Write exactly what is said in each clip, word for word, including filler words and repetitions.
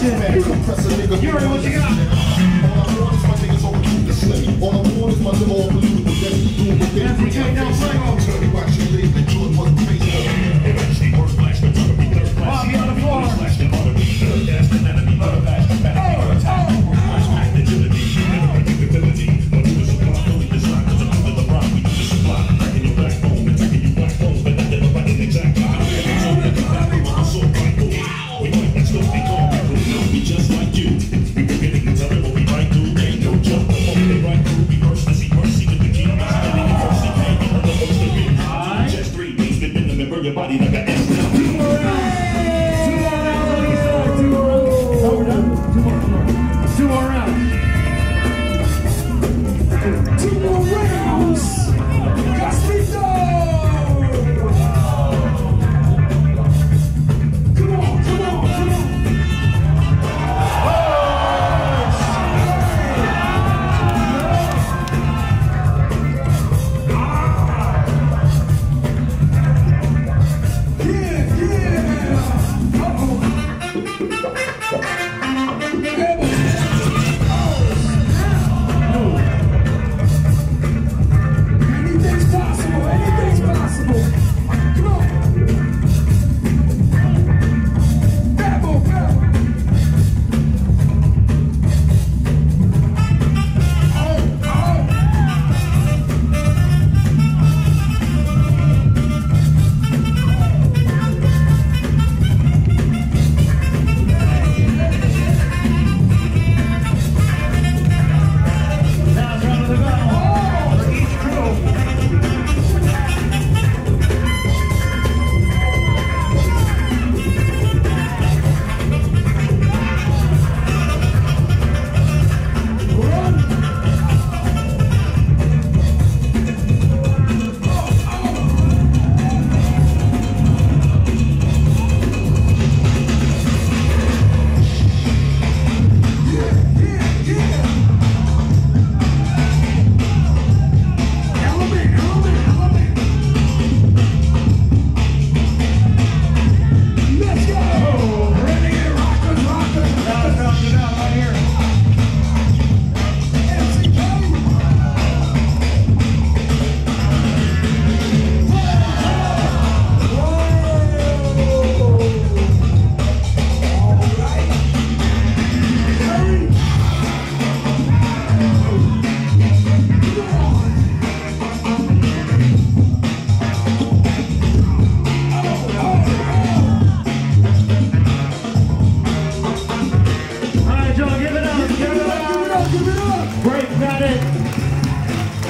You already what you got. All I want is my niggas over to the slave. All I want is my little unbelievable death. Doing what they do. Take down Franco. Tell me why she laid the joint was the face of her. And she were flashed, but I'm a big third class. Bobby on the floor. Flashed and other big third class. And then I'm a mother bash. And then I'm a attack. You were flashed back into the deep. You never predictability. When you was a block, only design. Cause I'm under the rock. We do the supply. Cracking your backbone. And cracking you black bones. But not everybody in exact time. So we got that. We want to sort right through. We might not still be gone. We just like you. We were getting the time, but we right through. Ain't no jump. I'm on the right through. We burst the sea, mercy with the key. I'm standing in first and hanging on the post of it. Just three days, been in the member, your body like an S. Now, two more rounds. Two more rounds, like it's over. Two more rounds. It's over, done. Two more, two more. Two more rounds. Two more rounds. Gaspito!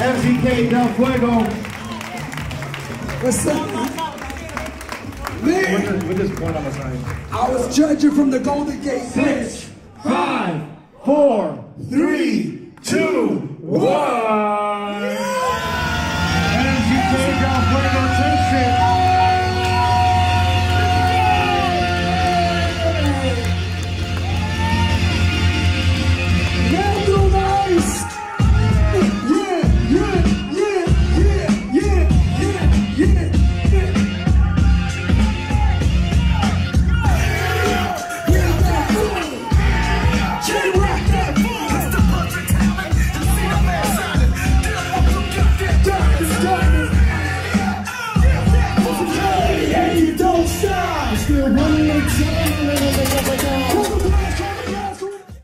M V K Del Fuego. What's up, man? With this point on the side. I was judging from the Golden Gate. Six, five, four, three, two, one.